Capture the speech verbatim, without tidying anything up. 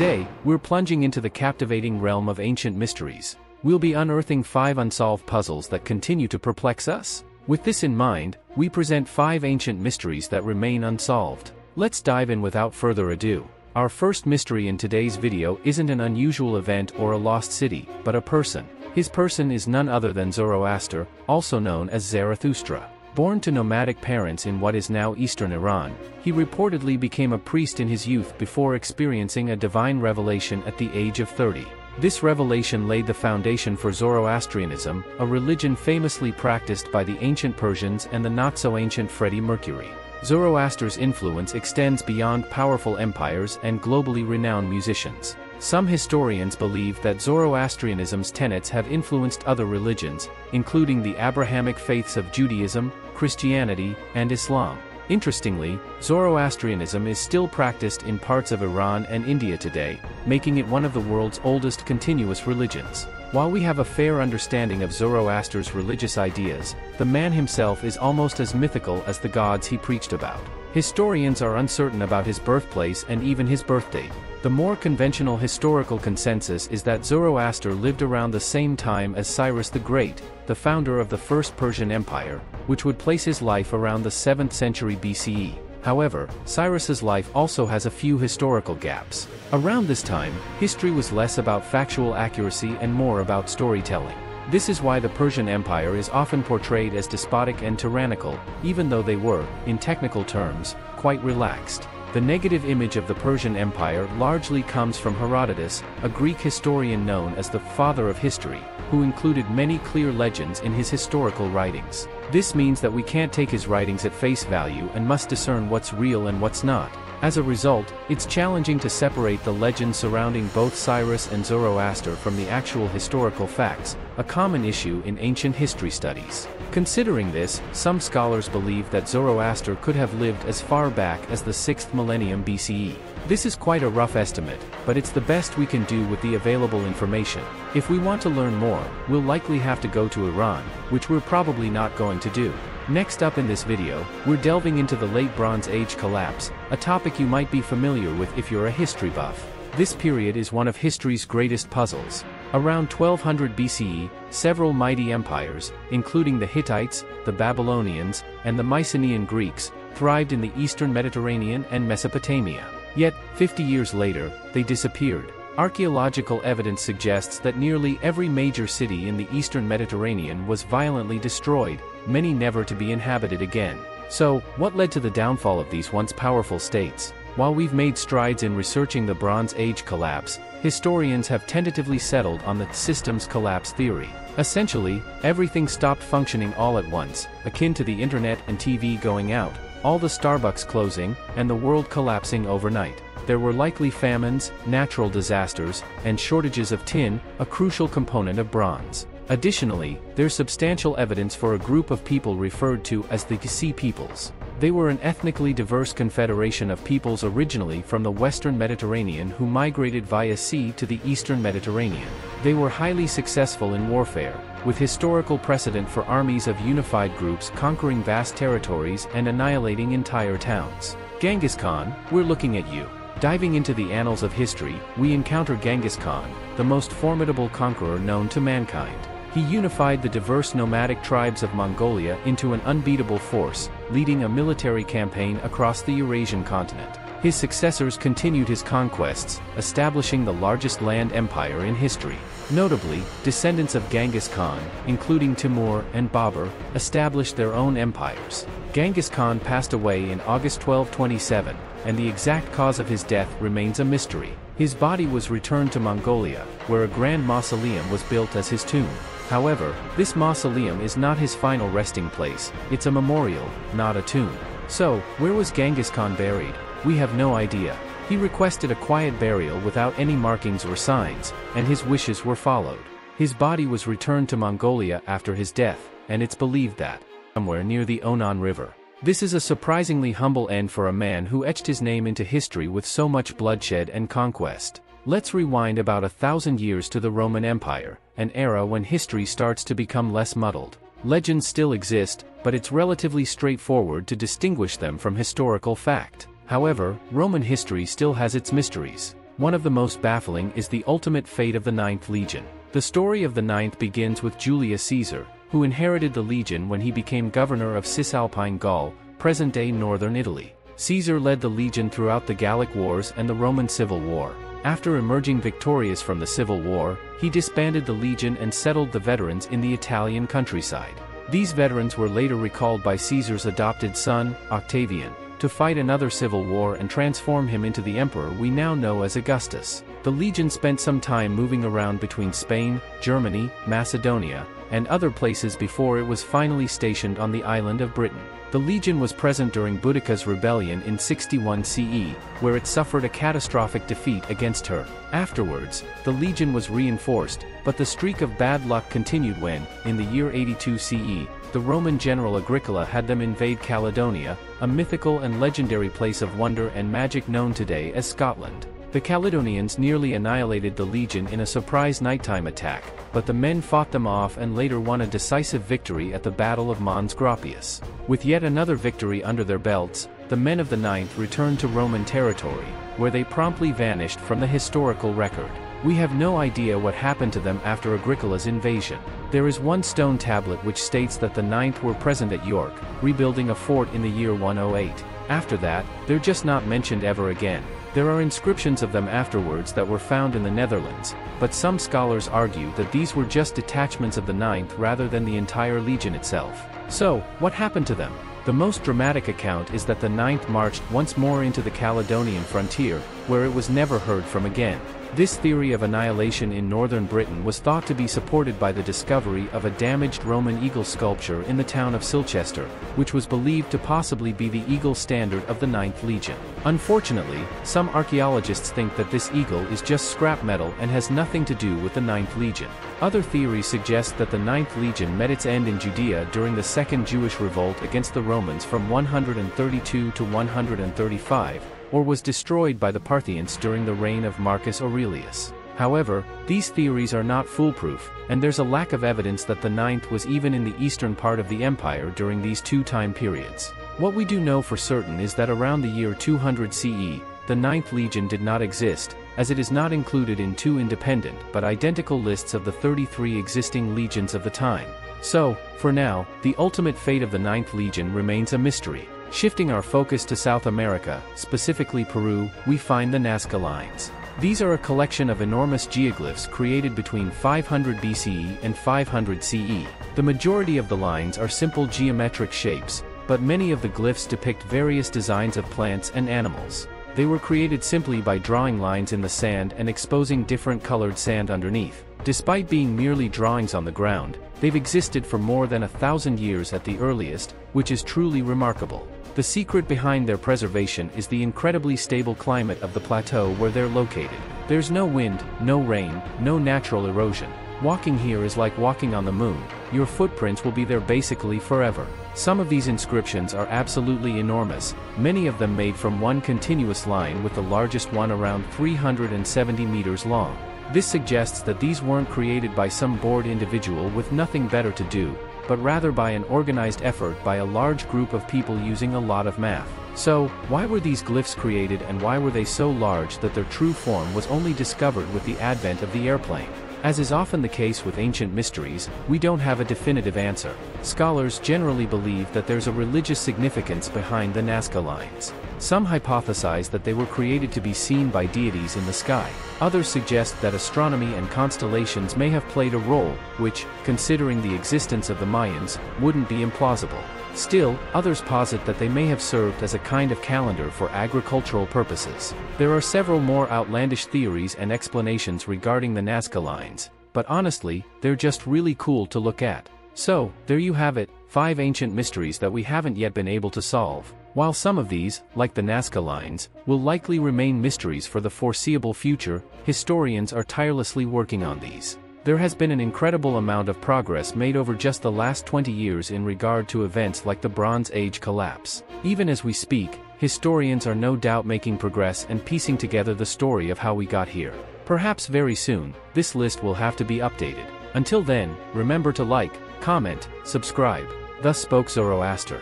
Today, we're plunging into the captivating realm of ancient mysteries. We'll be unearthing five unsolved puzzles that continue to perplex us. With this in mind, we present five ancient mysteries that remain unsolved. Let's dive in without further ado. Our first mystery in today's video isn't an unusual event or a lost city, but a person. His person is none other than Zoroaster, also known as Zarathustra. Born to nomadic parents in what is now eastern Iran, he reportedly became a priest in his youth before experiencing a divine revelation at the age of thirty. This revelation laid the foundation for Zoroastrianism, a religion famously practiced by the ancient Persians and the not-so-ancient Freddie Mercury. Zoroaster's influence extends beyond powerful empires and globally renowned musicians. Some historians believe that Zoroastrianism's tenets have influenced other religions, including the Abrahamic faiths of Judaism, Christianity, and Islam. Interestingly, Zoroastrianism is still practiced in parts of Iran and India today, making it one of the world's oldest continuous religions. While we have a fair understanding of Zoroaster's religious ideas, the man himself is almost as mythical as the gods he preached about. Historians are uncertain about his birthplace and even his birthdate. The more conventional historical consensus is that Zoroaster lived around the same time as Cyrus the Great, the founder of the First Persian Empire, which would place his life around the seventh century B C E. However, Cyrus's life also has a few historical gaps. Around this time, history was less about factual accuracy and more about storytelling. This is why the Persian Empire is often portrayed as despotic and tyrannical, even though they were, in technical terms, quite relaxed. The negative image of the Persian Empire largely comes from Herodotus, a Greek historian known as the father of history, who included many clear legends in his historical writings. This means that we can't take his writings at face value and must discern what's real and what's not. As a result, it's challenging to separate the legends surrounding both Cyrus and Zoroaster from the actual historical facts, a common issue in ancient history studies. Considering this, some scholars believe that Zoroaster could have lived as far back as the sixth millennium B C E. This is quite a rough estimate, but it's the best we can do with the available information. If we want to learn more, we'll likely have to go to Iran, which we're probably not going to do. Next up in this video, we're delving into the Late Bronze Age collapse, a topic you might be familiar with if you're a history buff. This period is one of history's greatest puzzles. Around twelve hundred B C E, several mighty empires, including the Hittites, the Babylonians, and the Mycenaean Greeks, thrived in the eastern Mediterranean and Mesopotamia. Yet, fifty years later, they disappeared. Archaeological evidence suggests that nearly every major city in the eastern Mediterranean was violently destroyed, many never to be inhabited again. So, what led to the downfall of these once powerful states? While we've made strides in researching the Bronze Age collapse, historians have tentatively settled on the systems collapse theory. Essentially, everything stopped functioning all at once, akin to the internet and T V going out, all the Starbucks closing, and the world collapsing overnight. There were likely famines, natural disasters, and shortages of tin, a crucial component of bronze. Additionally, there's substantial evidence for a group of people referred to as the Sea peoples. They were an ethnically diverse confederation of peoples originally from the western Mediterranean who migrated via sea to the eastern Mediterranean. They were highly successful in warfare, with historical precedent for armies of unified groups conquering vast territories and annihilating entire towns. Genghis Khan, we're looking at you. Diving into the annals of history, we encounter Genghis Khan, the most formidable conqueror known to mankind. He unified the diverse nomadic tribes of Mongolia into an unbeatable force, leading a military campaign across the Eurasian continent. His successors continued his conquests, establishing the largest land empire in history. Notably, descendants of Genghis Khan, including Timur and Babur, established their own empires. Genghis Khan passed away in August twelve twenty-seven, and the exact cause of his death remains a mystery. His body was returned to Mongolia, where a grand mausoleum was built as his tomb. However, this mausoleum is not his final resting place, it's a memorial, not a tomb. So, where was Genghis Khan buried? We have no idea. He requested a quiet burial without any markings or signs, and his wishes were followed. His body was returned to Mongolia after his death, and it's believed that, somewhere near the Onon River. This is a surprisingly humble end for a man who etched his name into history with so much bloodshed and conquest. Let's rewind about a thousand years to the Roman Empire, an era when history starts to become less muddled. Legends still exist, but it's relatively straightforward to distinguish them from historical fact. However, Roman history still has its mysteries. One of the most baffling is the ultimate fate of the Ninth Legion. The story of the Ninth begins with Julius Caesar, who inherited the legion when he became governor of Cisalpine Gaul, present-day northern Italy. Caesar led the legion throughout the Gallic Wars and the Roman Civil War. After emerging victorious from the Civil War, he disbanded the legion and settled the veterans in the Italian countryside. These veterans were later recalled by Caesar's adopted son, Octavian, to fight another civil war and transform him into the emperor we now know as Augustus. The legion spent some time moving around between Spain, Germany, Macedonia, and other places before it was finally stationed on the island of Britain. The legion was present during Boudica's rebellion in sixty-one C E, where it suffered a catastrophic defeat against her. Afterwards, the legion was reinforced, but the streak of bad luck continued when, in the year eighty-two C E, the Roman general Agricola had them invade Caledonia, a mythical and legendary place of wonder and magic known today as Scotland. The Caledonians nearly annihilated the legion in a surprise nighttime attack, but the men fought them off and later won a decisive victory at the Battle of Mons Graupius. With yet another victory under their belts, the men of the ninth returned to Roman territory, where they promptly vanished from the historical record. We have no idea what happened to them after Agricola's invasion. There is one stone tablet which states that the ninth were present at York, rebuilding a fort in the year one oh eight. After that, they're just not mentioned ever again. There are inscriptions of them afterwards that were found in the Netherlands, but some scholars argue that these were just detachments of the ninth rather than the entire legion itself. So, what happened to them? The most dramatic account is that the ninth marched once more into the Caledonian frontier, where it was never heard from again. This theory of annihilation in northern Britain was thought to be supported by the discovery of a damaged Roman eagle sculpture in the town of Silchester, which was believed to possibly be the eagle standard of the ninth Legion. Unfortunately, some archaeologists think that this eagle is just scrap metal and has nothing to do with the ninth Legion. Other theories suggest that the ninth Legion met its end in Judea during the Second Jewish Revolt against the Romans from one thirty-two to one thirty-five, or was destroyed by the Parthians during the reign of Marcus Aurelius. However, these theories are not foolproof, and there's a lack of evidence that the ninth was even in the eastern part of the empire during these two time periods. What we do know for certain is that around the year two hundred C E, the ninth Legion did not exist, as it is not included in two independent but identical lists of the thirty-three existing legions of the time. So, for now, the ultimate fate of the ninth Legion remains a mystery. Shifting our focus to South America, specifically Peru, we find the Nazca Lines. These are a collection of enormous geoglyphs created between five hundred B C E and five hundred C E. The majority of the lines are simple geometric shapes, but many of the glyphs depict various designs of plants and animals. They were created simply by drawing lines in the sand and exposing different colored sand underneath. Despite being merely drawings on the ground, they've existed for more than a thousand years at the earliest, which is truly remarkable. The secret behind their preservation is the incredibly stable climate of the plateau where they're located. There's no wind, no rain, no natural erosion. Walking here is like walking on the moon. Your footprints will be there basically forever. Some of these inscriptions are absolutely enormous, many of them made from one continuous line, with the largest one around three hundred seventy meters long. This suggests that these weren't created by some bored individual with nothing better to do, but rather by an organized effort by a large group of people using a lot of math. So, why were these glyphs created, and why were they so large that their true form was only discovered with the advent of the airplane? As is often the case with ancient mysteries, we don't have a definitive answer. Scholars generally believe that there's a religious significance behind the Nazca Lines. Some hypothesize that they were created to be seen by deities in the sky. Others suggest that astronomy and constellations may have played a role, which, considering the existence of the Mayans, wouldn't be implausible. Still, others posit that they may have served as a kind of calendar for agricultural purposes. There are several more outlandish theories and explanations regarding the Nazca Lines, but honestly, they're just really cool to look at. So, there you have it, five ancient mysteries that we haven't yet been able to solve. While some of these, like the Nazca Lines, will likely remain mysteries for the foreseeable future, historians are tirelessly working on these. There has been an incredible amount of progress made over just the last twenty years in regard to events like the Bronze Age collapse. Even as we speak, historians are no doubt making progress and piecing together the story of how we got here. Perhaps very soon, this list will have to be updated. Until then, remember to like, comment, subscribe. Thus spoke Zoroaster.